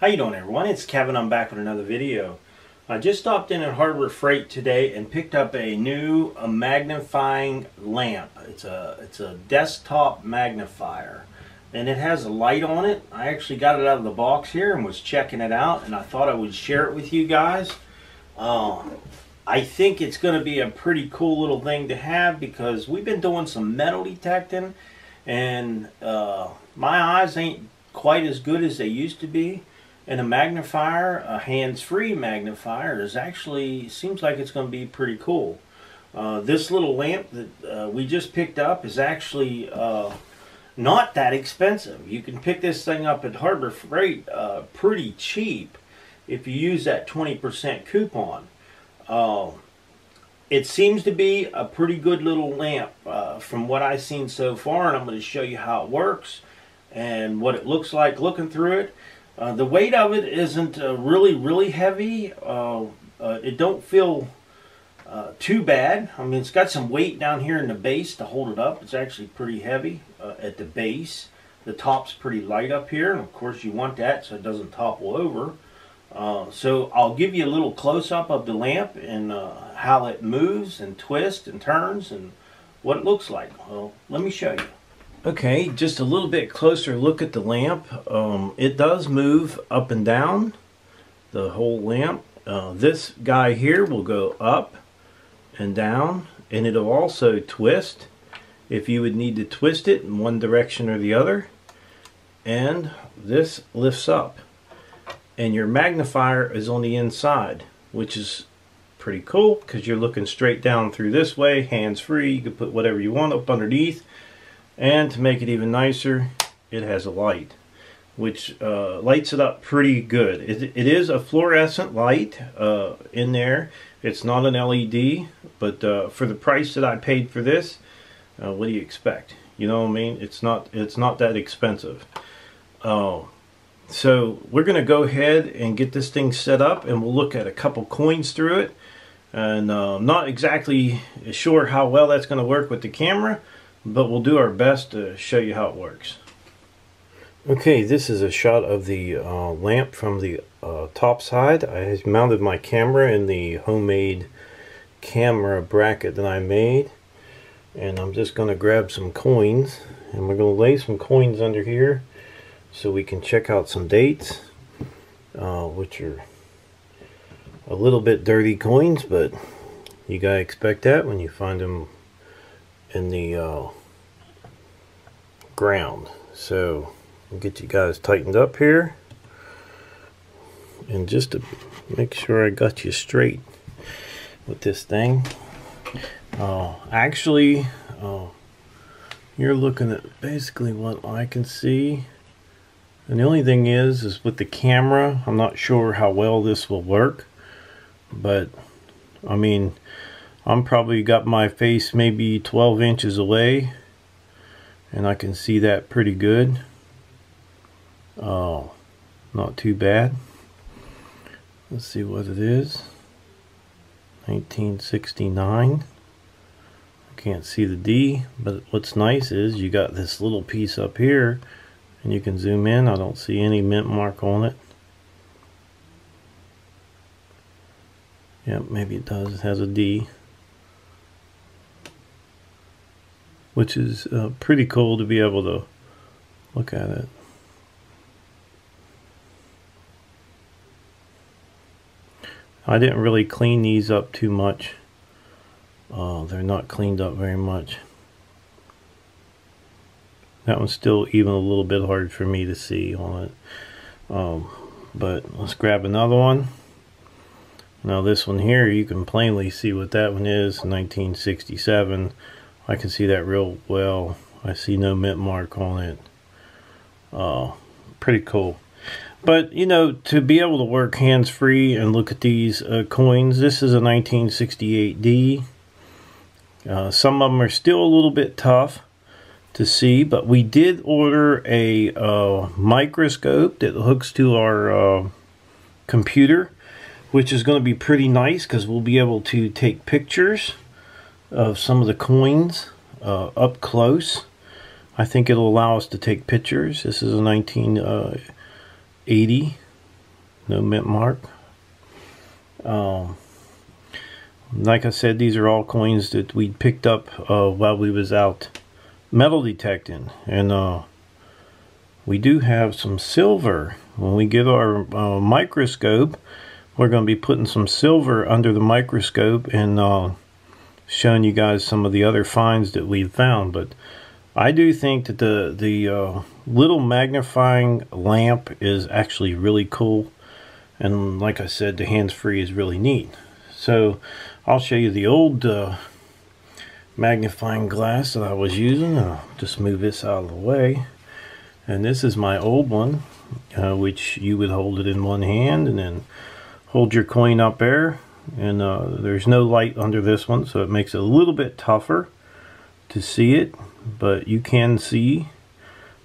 How you doing, everyone? It's Kevin. I'm back with another video. I just stopped in at Harbor Freight today and picked up a new magnifying lamp. It's a desktop magnifier, and it has a light on it. I actually got it out of the box here and was checking it out, and I thought I would share it with you guys. I think it's going to be a pretty cool little thing to have because we've been doing some metal detecting, and my eyes ain't quite as good as they used to be. And a magnifier, a hands-free magnifier, is actually, seems like it's going to be pretty cool. This little lamp that we just picked up is actually not that expensive. You can pick this thing up at Harbor Freight pretty cheap if you use that 20% coupon. It seems to be a pretty good little lamp from what I've seen so far, and I'm going to show you how it works and what it looks like looking through it. The weight of it isn't really heavy. It don't feel too bad. I mean, it's got some weight down here in the base to hold it up. It's actually pretty heavy at the base. The top's pretty light up here, and of course you want that so it doesn't topple over. So I'll give you a little close-up of the lamp and how it moves and twists and turns and what it looks like. Well, let me show you. Okay, just a little bit closer look at the lamp. It does move up and down, the whole lamp. This guy here will go up and down, and it'll also twist if you would need to twist it in one direction or the other. And this lifts up, and your magnifier is on the inside, which is pretty cool because you're looking straight down through this way, hands free. You can put whatever you want up underneath. And to make it even nicer, it has a light, which lights it up pretty good. It is a fluorescent light in there. It's not an LED, but for the price that I paid for this, what do you expect? You know what I mean? It's not that expensive. So we're going to go ahead and get this thing set up, and we'll look at a couple coins through it. And I'm not exactly sure how well that's going to work with the camera, but we'll do our best to show you how it works. Okay, this is a shot of the lamp from the top side. I mounted my camera in the homemade camera bracket that I made, and I'm just going to grab some coins, and we're going to lay some coins under here so we can check out some dates, which are a little bit dirty coins, but you gotta expect that when you find them in the ground. So I'll get you guys tightened up here, and just to make sure I got you straight with this thing, you're looking at basically what I can see, and the only thing is with the camera, I'm not sure how well this will work, but I mean, I'm probably got my face maybe 12 inches away, and I can see that pretty good. Oh, not too bad. Let's see what it is. 1969. I can't see the D, but what's nice is you got this little piece up here, and you can zoom in. I don't see any mint mark on it. Yeah, maybe it does. It has a D, which is pretty cool to be able to look at it. I didn't really clean these up too much. They're not cleaned up very much. That one's still even a little bit hard for me to see on it. But let's grab another one. Now this one here, you can plainly see what that one is, 1967. I can see that real well. I see no mint mark on it. Pretty cool. But you know, to be able to work hands-free and look at these coins, this is a 1968D. Some of them are still a little bit tough to see, but we did order a microscope that hooks to our computer, which is going to be pretty nice because we'll be able to take pictures of some of the coins up close. I think it'll allow us to take pictures. This is a 1980 no mint mark. Like I said, these are all coins that we picked up while we was out metal detecting, and we do have some silver. When we get our microscope, we're going to be putting some silver under the microscope and showing you guys some of the other finds that we've found. But I do think that the little magnifying lamp is actually really cool, and like I said, the hands-free is really neat. So I'll show you the old magnifying glass that I was using. I'll just move this out of the way, and this is my old one, which you would hold it in one hand and then hold your coin up there, and there's no light under this one, so it makes it a little bit tougher to see it, but you can see.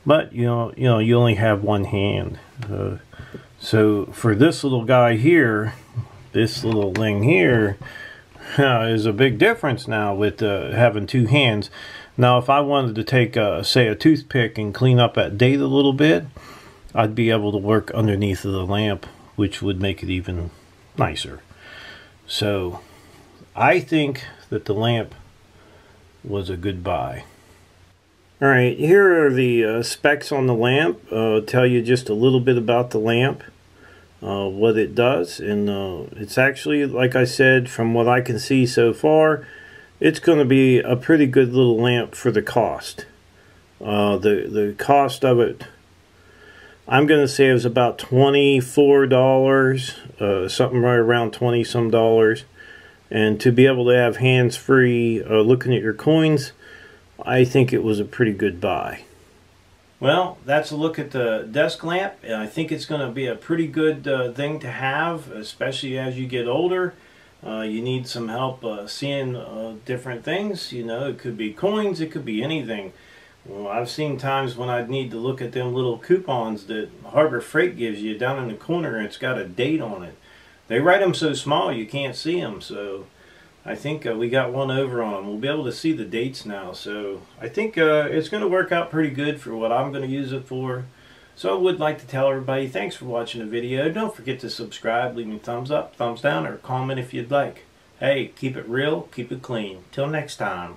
But you know, you only have one hand, so for this little guy here, this little thing here, is a big difference now with having two hands. Now, if I wanted to take, say, a toothpick and clean up that date a little bit, I'd be able to work underneath of the lamp, which would make it even nicer. So, I think that the lamp was a good buy. Alright, here are the specs on the lamp. Tell you just a little bit about the lamp, what it does, and it's actually, like I said, from what I can see so far, it's going to be a pretty good little lamp for the cost. The cost of it, I'm going to say, it was about $24, something right around 20 some dollars. And to be able to have hands-free looking at your coins, I think it was a pretty good buy. Well, that's a look at the desk lamp, and I think it's going to be a pretty good thing to have, especially as you get older. You need some help seeing different things. You know, it could be coins, it could be anything. Well, I've seen times when I'd need to look at them little coupons that Harbor Freight gives you down in the corner, and it's got a date on it. They write them so small you can't see them, so I think we got one over on them. We'll be able to see the dates now, so I think it's going to work out pretty good for what I'm going to use it for. So I would like to tell everybody, thanks for watching the video. Don't forget to subscribe, leave me a thumbs up, thumbs down, or comment if you'd like. Hey, keep it real, keep it clean. Till next time.